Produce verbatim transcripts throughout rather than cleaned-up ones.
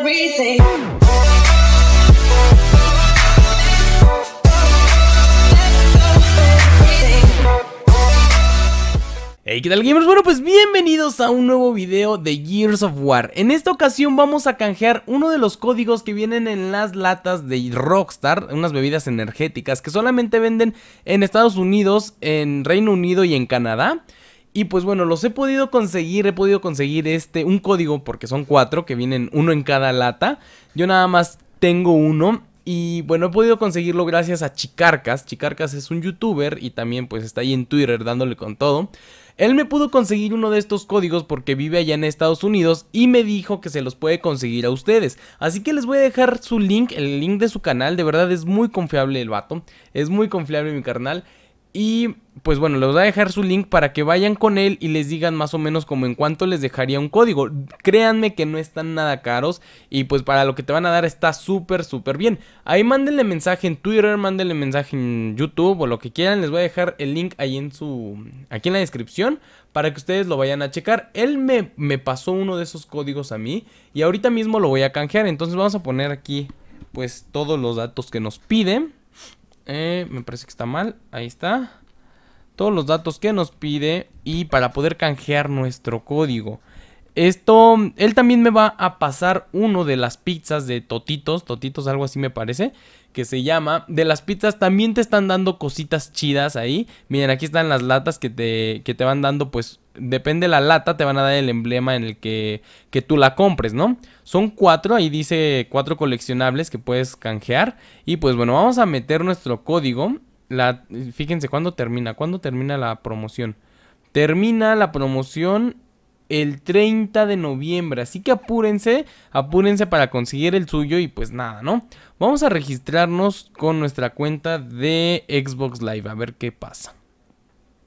everything. Hey, ¿qué tal, gamers? Bueno, pues bienvenidos a un nuevo video de Gears of War. En esta ocasión vamos a canjear uno de los códigos que vienen en las latas de Rockstar, unas bebidas energéticas que solamente venden en Estados Unidos, en Reino Unido y en Canadá. Y pues bueno, los he podido conseguir, he podido conseguir este, un código, porque son cuatro que vienen uno en cada lata. Yo nada más tengo uno. Y bueno, he podido conseguirlo gracias a Chicharcas. Chicharcas es un youtuber y también pues está ahí en Twitter dándole con todo. Él me pudo conseguir uno de estos códigos porque vive allá en Estados Unidos y me dijo que se los puede conseguir a ustedes. Así que les voy a dejar su link, el link de su canal. De verdad es muy confiable el vato, es muy confiable mi carnal. Y pues bueno, les voy a dejar su link para que vayan con él y les digan más o menos como en cuánto les dejaría un código. Créanme que no están nada caros y pues para lo que te van a dar está súper súper bien. Ahí mándenle mensaje en Twitter, mándenle mensaje en YouTube o lo que quieran. Les voy a dejar el link ahí en su, aquí en la descripción para que ustedes lo vayan a checar. Él me, me pasó uno de esos códigos a mí y ahorita mismo lo voy a canjear. Entonces vamos a poner aquí pues todos los datos que nos piden. Eh, me parece que está mal, ahí está. Todos los datos que nos pide y para poder canjear nuestro código. Esto, él también me va a pasar uno de las pizzas de Totitos, Totitos algo así me parece, que se llama. De las pizzas también te están dando cositas chidas ahí. Miren, aquí están las latas que te, que te van dando pues... Depende la lata, te van a dar el emblema en el que, que tú la compres, ¿no? Son cuatro, ahí dice cuatro coleccionables que puedes canjear. Y pues bueno, vamos a meter nuestro código. La, fíjense, ¿cuándo termina? ¿Cuándo termina la promoción? Termina la promoción el treinta de noviembre. Así que apúrense, apúrense para conseguir el suyo y pues nada, ¿no? Vamos a registrarnos con nuestra cuenta de Xbox Live, a ver qué pasa.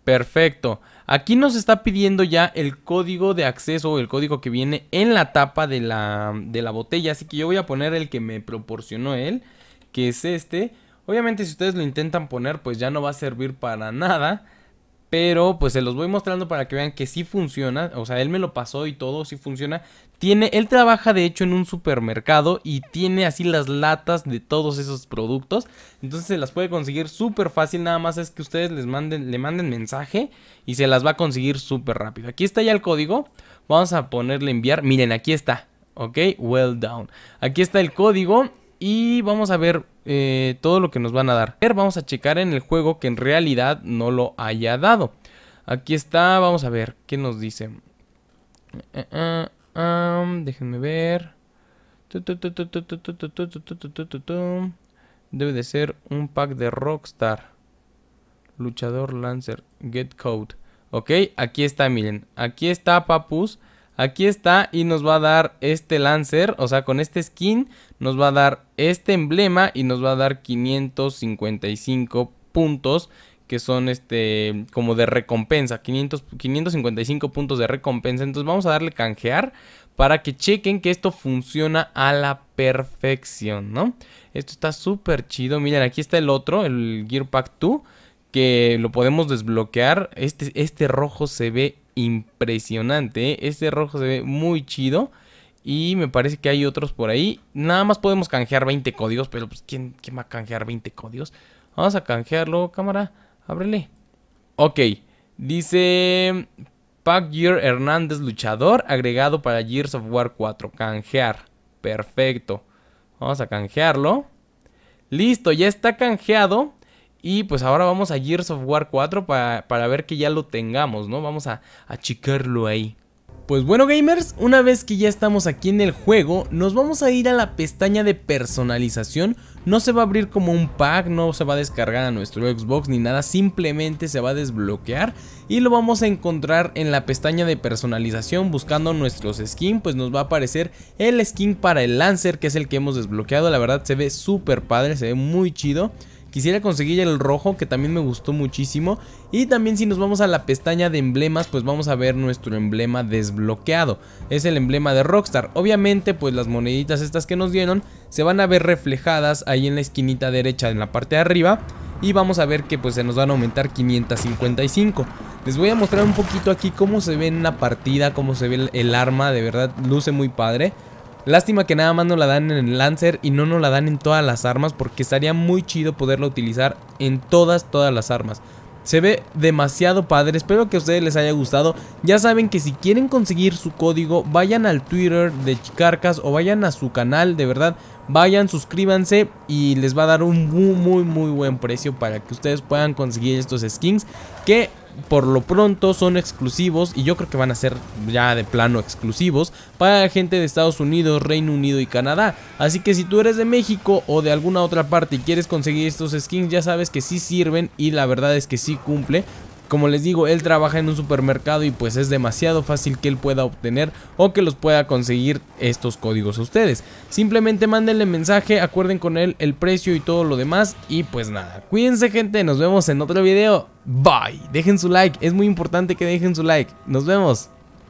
Perfecto, aquí nos está pidiendo ya el código de acceso, el código que viene en la tapa de la, de la botella. Así que yo voy a poner el que me proporcionó él, que es este. Obviamente si ustedes lo intentan poner pues ya no va a servir para nada, pero pues se los voy mostrando para que vean que sí funciona. O sea, él me lo pasó y todo, sí funciona. Tiene, él trabaja de hecho en un supermercado y tiene así las latas de todos esos productos. Entonces se las puede conseguir súper fácil. Nada más es que ustedes les manden, le manden mensaje y se las va a conseguir súper rápido. Aquí está ya el código. Vamos a ponerle enviar. Miren, aquí está. Ok, well done. Aquí está el código. Y vamos a ver eh, todo lo que nos van a dar. Vamos a checar en el juego que en realidad no lo haya dado. Aquí está, vamos a ver qué nos dice. Uh, uh, um, déjenme ver. Debe de ser un pack de Rockstar. Luchador Lancer, Get Code. Ok, aquí está, miren. Aquí está, papus. Aquí está y nos va a dar este Lancer, o sea con este skin nos va a dar este emblema y nos va a dar quinientos cincuenta y cinco puntos que son este como de recompensa, quinientos, quinientos cincuenta y cinco puntos de recompensa. Entonces vamos a darle canjear para que chequen que esto funciona a la perfección, ¿no? Esto está súper chido, miren aquí está el otro, el Gear Pack dos que lo podemos desbloquear. Este, este rojo se ve impresionante, ¿eh? Este rojo se ve muy chido y me parece que hay otros por ahí. Nada más podemos canjear veinte códigos, pero pues ¿quién, quién va a canjear veinte códigos? Vamos a canjearlo, cámara, ábrele. Ok, dice Pack Gear Hernández Luchador, agregado para Gears of War cuatro, canjear, perfecto. Vamos a canjearlo. Listo, ya está canjeado. Y pues ahora vamos a Gears of War cuatro para, para ver que ya lo tengamos, ¿no? Vamos a, a checarlo ahí. Pues bueno, gamers, una vez que ya estamos aquí en el juego, nos vamos a ir a la pestaña de personalización. No se va a abrir como un pack, no se va a descargar a nuestro Xbox ni nada, simplemente se va a desbloquear y lo vamos a encontrar en la pestaña de personalización. Buscando nuestros skins, pues nos va a aparecer el skin para el Lancer, que es el que hemos desbloqueado. La verdad se ve súper padre, se ve muy chido. Quisiera conseguir el rojo, que también me gustó muchísimo. Y también si nos vamos a la pestaña de emblemas, pues vamos a ver nuestro emblema desbloqueado. Es el emblema de Rockstar. Obviamente, pues las moneditas estas que nos dieron se van a ver reflejadas ahí en la esquinita derecha, en la parte de arriba. Y vamos a ver que pues se nos van a aumentar quinientos cincuenta y cinco. Les voy a mostrar un poquito aquí cómo se ve en una partida, cómo se ve el arma. De verdad, luce muy padre. Lástima que nada más nos la dan en el Lancer y no nos la dan en todas las armas, porque estaría muy chido poderla utilizar en todas, todas las armas. Se ve demasiado padre, espero que a ustedes les haya gustado. Ya saben que si quieren conseguir su código, vayan al Twitter de Chicharcas o vayan a su canal, de verdad. Vayan, suscríbanse y les va a dar un muy, muy, muy buen precio para que ustedes puedan conseguir estos skins que por lo pronto son exclusivos y yo creo que van a ser ya de plano exclusivos para gente de Estados Unidos, Reino Unido y Canadá. Así que si tú eres de México o de alguna otra parte y quieres conseguir estos skins, ya sabes que sí sirven y la verdad es que sí cumple. Como les digo, él trabaja en un supermercado y pues es demasiado fácil que él pueda obtener o que los pueda conseguir estos códigos a ustedes. Simplemente mándenle mensaje, acuerden con él el precio y todo lo demás. Y pues nada, cuídense gente, nos vemos en otro video. Bye, dejen su like, es muy importante que dejen su like. Nos vemos.